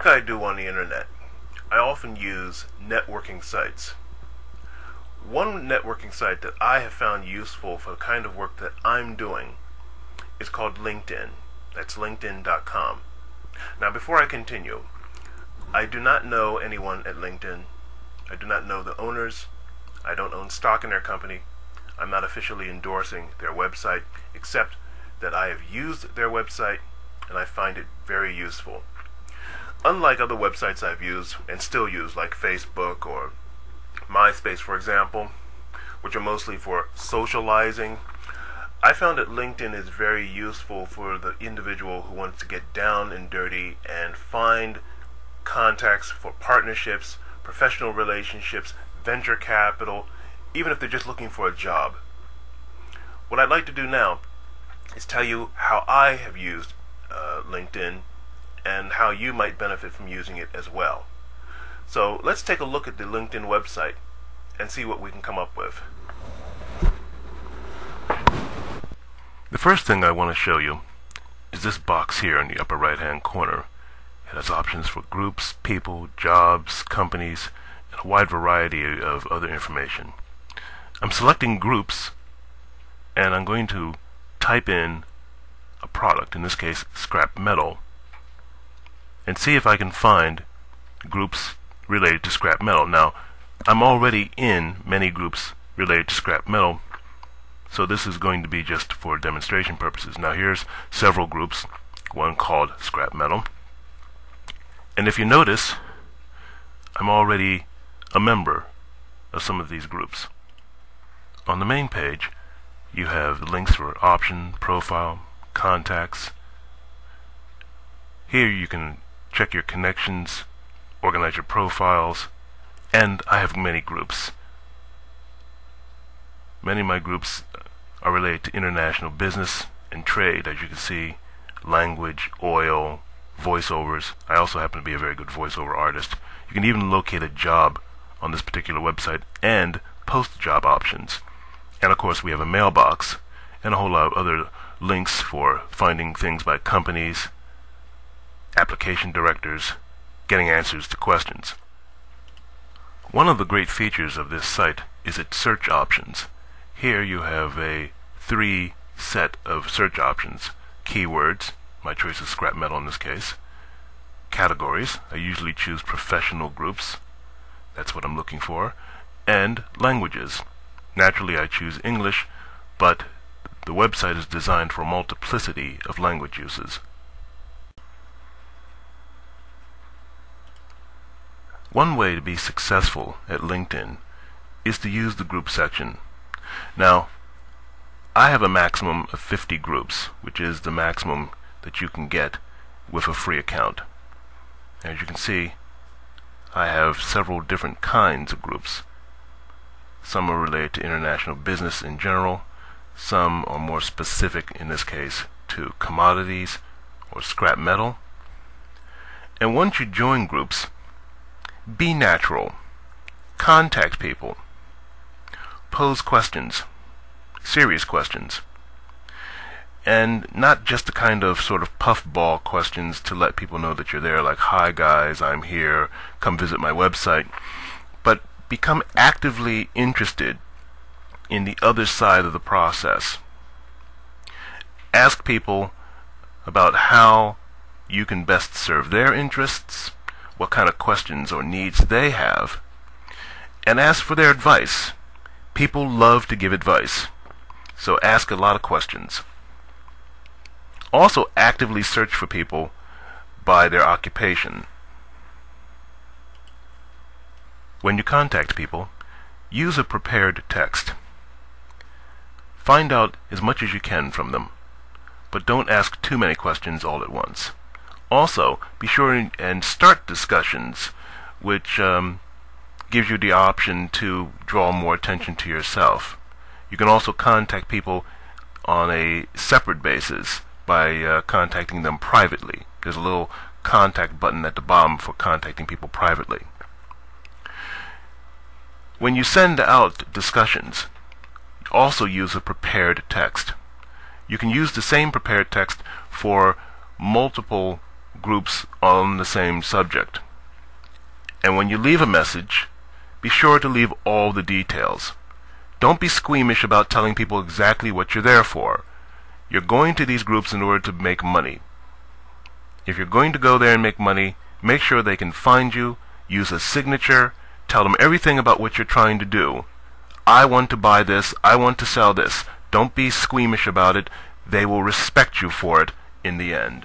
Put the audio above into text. work I do on the internet, I often use networking sites. One networking site that I have found useful for the kind of work that I'm doing is called LinkedIn. That's LinkedIn.com. Now, before I continue, I do not know anyone at LinkedIn. I do not know the owners. I don't own stock in their company. I'm not officially endorsing their website, except that I have used their website and I find it very useful. Unlike other websites I've used and still use, like Facebook or MySpace, for example, which are mostly for socializing, I found that LinkedIn is very useful for the individual who wants to get down and dirty and find contacts for partnerships, professional relationships, venture capital, even if they're just looking for a job. What I'd like to do now is tell you how I have used LinkedIn and how you might benefit from using it as well. So let's take a look at the LinkedIn website and see what we can come up with. The first thing I want to show you is this box here in the upper right hand corner. It has options for groups, people, jobs, companies, and a wide variety of other information. I'm selecting groups and I'm going to type in a product, in this case scrap metal, and see if I can find groups related to scrap metal. Now, I'm already in many groups related to scrap metal, so this is going to be just for demonstration purposes. Now, here's several groups, one called scrap metal, and if you notice, I'm already a member of some of these groups. On the main page, you have links for option, profile, contacts. Here you can check your connections, organize your profiles, and I have many groups. Many of my groups are related to international business and trade, as you can see, language, oil, voiceovers. I also happen to be a very good voiceover artist. You can even locate a job on this particular website and post job options. And of course we have a mailbox and a whole lot of other links for finding things like companies, application directors, getting answers to questions. One of the great features of this site is its search options. Here you have a three set of search options: keywords, my choice is scrap metal in this case; categories, I usually choose professional groups, that's what I'm looking for; and languages. Naturally I choose English, but the website is designed for a multiplicity of language uses. One way to be successful at LinkedIn is to use the group section. Now, I have a maximum of 50 groups, which is the maximum that you can get with a free account. As you can see, I have several different kinds of groups. Some are related to international business in general, some are more specific, in this case, to commodities or scrap metal. And once you join groups, be natural. Contact people. Pose questions. Serious questions. And not just the kind of sort of puffball questions to let people know that you're there, like, "Hi guys, I'm here, come visit my website." But become actively interested in the other side of the process. Ask people about how you can best serve their interests, what kind of questions or needs they have, and ask for their advice. People love to give advice, so ask a lot of questions. Also actively search for people by their occupation. When you contact people, use a prepared text. Find out as much as you can from them, but don't ask too many questions all at once. Also, be sure and start discussions, which gives you the option to draw more attention to yourself. You can also contact people on a separate basis by contacting them privately. There's a little contact button at the bottom for contacting people privately. When you send out discussions, also use a prepared text. You can use the same prepared text for multiple groups on the same subject. And when you leave a message, be sure to leave all the details. Don't be squeamish about telling people exactly what you're there for. You're going to these groups in order to make money. If you're going to go there and make money, make sure they can find you, use a signature, tell them everything about what you're trying to do. I want to buy this, I want to sell this. Don't be squeamish about it. They will respect you for it in the end.